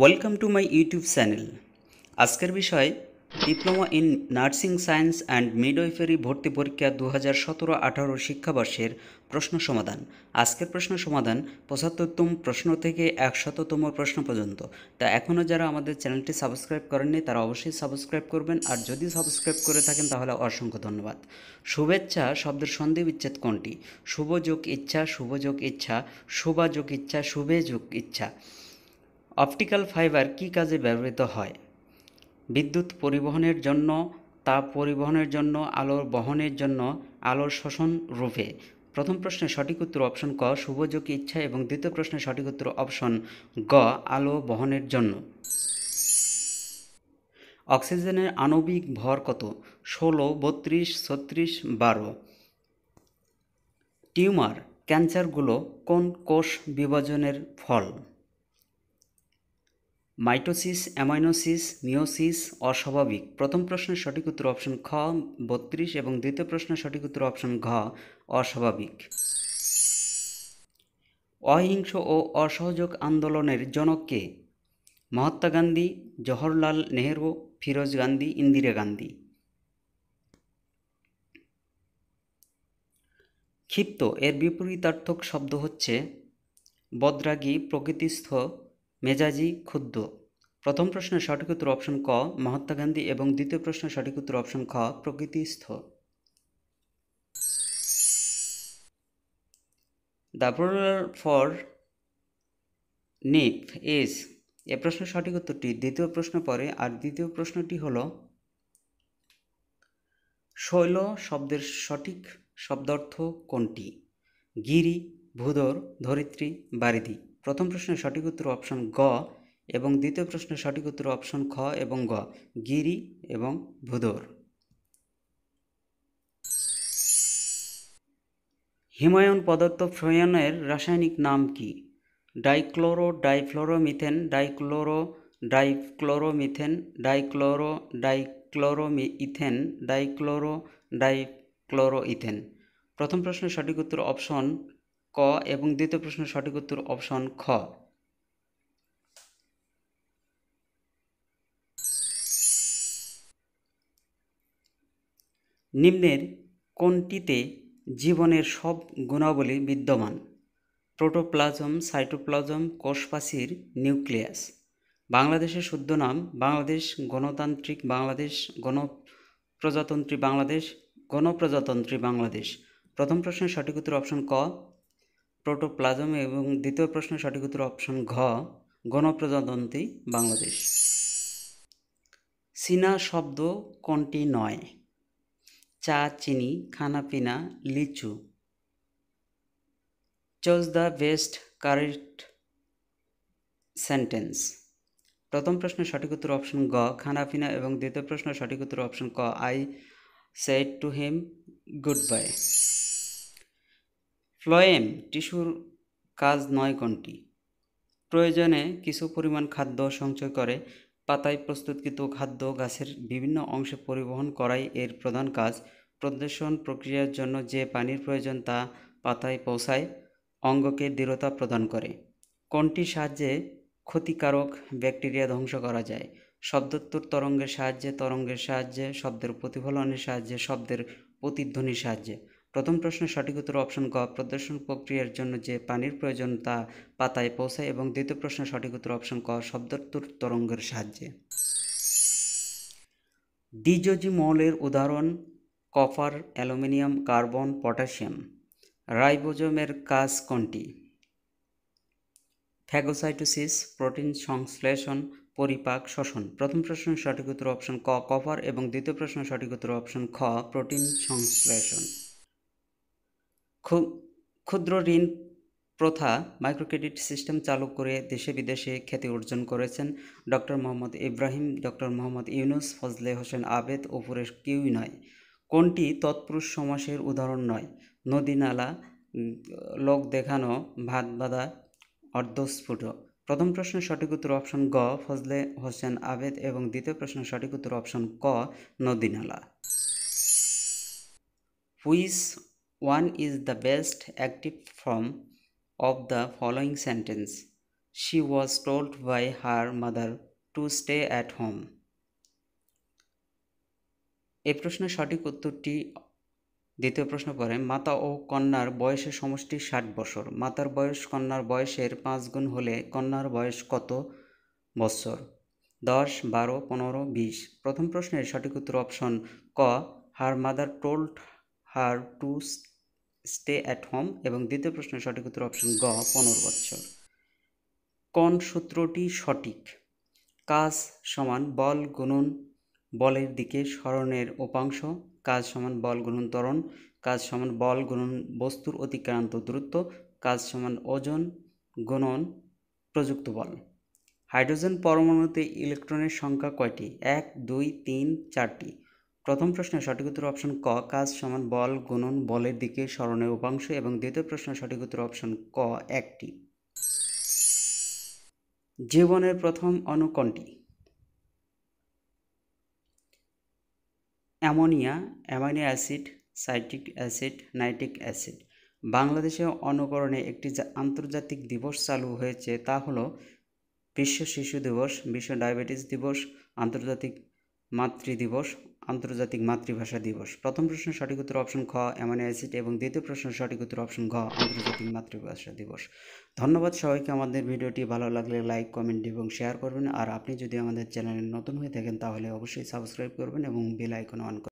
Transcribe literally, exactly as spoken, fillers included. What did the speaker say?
Welcome to my YouTube channel. आजकेर विषय diploma in nursing science and midwifery भर्ती परीक्षा दो हज़ार सतरो अठारो शिक्षावर्षेर प्रश्न समाधान। आजकेर प्रश्न समाधान पचहत्तरतम प्रश्न थेके एकशततम प्रश्न पर्यन्त। ता एखोनो जारा आमादेर चैनलटी सबस्क्राइब करेननि तारा अवश्यई सबस्क्राइब करबेन और जदि सबस्क्राइब करे थाकेन ताहले असंख्य धन्यवाद। शुभेच्छा शब्देर सन्धि विच्छेद कोनटी? शुभ जोग इच्छा, शुभ जोग इच्छा, शुभा जोग इच्छा, शुभे जोग इच्छा। অপটিক্যাল ফাইবার কি কাজে ব্যবহৃত হয়? বিদ্যুৎ পরিবহনের জন্য, তাপ পরিবহনের জন্য, আলোর বহনের জন্য, আলোর শোষণ রূপে। প্রথম প্রশ্নের সঠিক উত্তর অপশন ক শুভযোগ ইচ্ছা এবং দ্বিতীয় প্রশ্নের সঠিক উত্তর অপশন গ আলো বহনের জন্য। অক্সিজেনের আণবিক ভর কত? ষোলো, বত্রিশ, ছত্রিশ, বারো। টিউমার ক্যান্সারগুলো কোন কোষ বিভাজনের ফল? মাইটোসিস, অ্যামাইনোসিস, মিওসিস, অস্বাভাবিক। প্রথম প্রশ্নের সঠিক উত্তর অপশন খ বত্রিশ এবং দ্বিতীয় প্রশ্নের সঠিক উত্তর অপশন ঘ অস্বাভাবিক। অহিংস ও অসহযোগ আন্দোলনের জনক কে? মহাত্মা গান্ধী, জওহরলাল নেহরু, ফিরোজ গান্ধী, ইন্দিরা গান্ধী। ক্ষিপ্ত এর বিপরীতার্থক শব্দ হচ্ছে বদরাগী, প্রকৃতিস্থ, মেজাজি, ক্ষুদ্র। প্রথম প্রশ্নের সঠিক উত্তর অপশন ক মহাত্মা গান্ধী এবং দ্বিতীয় প্রশ্নের সঠিক উত্তর অপশন খ প্রকৃতিস্থ। দ্য প্রোডার ফর নিপ ইজ, এ প্রশ্নের সঠিক উত্তরটি দ্বিতীয় প্রশ্ন পরে আর দ্বিতীয় প্রশ্নটি হল শৈল শব্দের সঠিক শব্দার্থ কোনটি? গিরি, ভূধর, ধরিত্রী, বারিধি। প্রথম প্রশ্নের সঠিক উত্তর অপশন গ এবং দ্বিতীয় প্রশ্নের সঠিক উত্তর অপশন খ এবং গ গিরি এবং ভূধর। হিমায়ন পদার্থ ফ্লোয়েমের রাসায়নিক নাম কি? Dichloro difluoromethane, dichloro difluoromethane, dichloro dichloromethane, dichloro dichloroethane. প্রথম প্রশ্নের সঠিক উত্তর অপশন ক এবং দ্বিতীয় প্রশ্নের সঠিক উত্তর অপশন খ। নিম্নের কোনটিতে জীবনের সব গুণাবলী বিদ্যমান? প্রোটোপ্লাজম, সাইটোপ্লাজম, কোষপ্রাচীর, নিউক্লিয়াস। বাংলাদেশের শুদ্ধ নাম বাংলাদেশ, গণতান্ত্রিক বাংলাদেশ, গণপ্রজাতন্ত্রী বাংলাদেশ, গণপ্রজাতন্ত্রী বাংলাদেশ। প্রথম প্রশ্নের সঠিক উত্তর অপশন ক প্রোটোপ্লাজম এবং দ্বিতীয় প্রশ্নের সঠিক উত্তর অপশন ঘ গণপ্রজাতন্ত্রী বাংলাদেশ। চীনা শব্দ কোনটি নয়? চা, চিনি, খানাপিনা, লিচু। Choose the best correct sentence. প্রথম প্রশ্নের সঠিক উত্তর অপশন গ খানাপিনা এবং দ্বিতীয় প্রশ্নের সঠিক উত্তর অপশন ক I said to him good bye. Phloem টিস্যুর কাজ নয় কোনটি? প্রয়োজনে কিছু পরিমাণ খাদ্য সঞ্চয় করে, পাতায় প্রস্তুতকৃত খাদ্য গাছের বিভিন্ন অংশে পরিবহন করাই এর প্রধান কাজ, প্রদর্শন প্রক্রিয়ার জন্য যে পানির প্রয়োজন তা পাতায় পৌঁছায়, অঙ্গকে দৃঢ়তা প্রদান করে। কোনটির সাহায্যে ক্ষতিকারক ব্যাকটেরিয়া ধ্বংস করা যায়? শব্দোত্তর তরঙ্গের সাহায্যে, তরঙ্গের সাহায্যে, শব্দের প্রতিফলনের সাহায্যে, শব্দের প্রতিধ্বনির সাহায্যে। প্রথম প্রশ্নের সঠিক উত্তর অপশন ক প্রদর্শন প্রক্রিয়ার জন্য যে পানির প্রয়োজন তা পাতায় পৌঁছায় এবং দ্বিতীয় প্রশ্নের সঠিক উত্তর অপশন ক শব্দোত্তর তরঙ্গের সাহায্যে। দ্বিযোজী মৌলের উদাহরণ কপার, অ্যালুমিনিয়াম, কার্বন, পটাশিয়াম। রাইবোজোমের কাজ কোনটি? ফ্যাগোসাইটোসিস, প্রোটিন সংশ্লেষণ, পরিপাক, শ্বসন। প্রথম প্রশ্নের সঠিক উত্তর অপশন ক কপার এবং দ্বিতীয় প্রশ্নের সঠিক উত্তর অপশন খ প্রোটিন সংশ্লেষণ। ক্ষুদ্র ঋণ প্রথা মাইক্রোক্রেডিট সিস্টেম চালু করে দেশে বিদেশে খ্যাতি অর্জন করেছেন ডক্টর মোহাম্মদ ইব্রাহিম, ডক্টর মোহাম্মদ ইউনুস, ফজলে হোসেন আবেদ, ওপরের কেউই নয়। কোনটি তৎপুরুষ সমাসের উদাহরণ নয়? নদী, নালা, লোক দেখানো, ভাত বাঁধা, অর্ধস্ফুট। প্রথম প্রশ্নের সঠিক উত্তর অপশন গ ফজলে হোসেন আবেদ এবং দ্বিতীয় প্রশ্নের সঠিক উত্তর অপশন ক নদী নালা। Which One is the best active form of the following sentence? she was told by her mother to stay at home. এই প্রশ্নের সঠিক উত্তরটি দ্বিতীয় প্রশ্ন পরে মাতা ও কন্যার বয়সের সমষ্টি ষাট বছর। মাতার বয়স কন্যার বয়সের পাঁচ গুণ হলে কন্যার বয়স কত বছর? দশ, বারো, পনেরো, বিশ। প্রথম প্রশ্নের সঠিক উত্তর অপশন ক, her mother told her to stay at home, এবং দ্বিতীয় প্রশ্নের সঠিক উত্তর অপশন গ, পনেরো বছর। কোন সূত্রটি সঠিক? কাজ সমান বল গুণন বলের দিকে সরণের উপাংশ, কাজ সমান বল গুণন ত্বরণ, কাজ সমান বল গুণন বস্তুর অতিক্রান্ত দূরত্ব, কাজ সমান ওজন গুণন প্রযুক্ত বল। হাইড্রোজেন পরমাণুতে ইলেকট্রনের সংখ্যা কয়টি? এক, দুই, তিন, চারটি। প্রথম প্রশ্নের সঠিক উত্তর অপশন ক, কাজ সমান বল গুণন বলের দিকে সরণের উপাংশ, এবং দ্বিতীয় প্রশ্নের সঠিক উত্তর অপশন ক, একটি। জীবনের প্রথম অণু কোনটি? Ammonia, amino acid, citric acid, nitric acid. বাংলাদেশে অনুকরণে একটি আন্তর্জাতিক দিবস চালু হয়েছে, তা হলো বিশ্ব শিশু দিবস, বিশ্ব ডায়াবেটিস দিবস, আন্তর্জাতিক মাতৃ দিবস, আন্তর্জাতিক মাতৃভাষা দিবস। প্রথম প্রশ্নের সঠিক উত্তর অপশন খ, অ্যামাইনো অ্যাসিড, এবং দ্বিতীয় প্রশ্নের সঠিক উত্তর অপশন ঘ, আন্তর্জাতিক মাতৃভাষা দিবস। ধন্যবাদ সবাইকে। আমাদের ভিডিওটি ভালো লাগলে লাইক, কমেন্ট এবং শেয়ার করবেন। আর আপনি যদি আমাদের চ্যানেলে নতুন হয়ে থাকেন তাহলে অবশ্যই সাবস্ক্রাইব করবেন এবং বেল আইকন অন করবেন।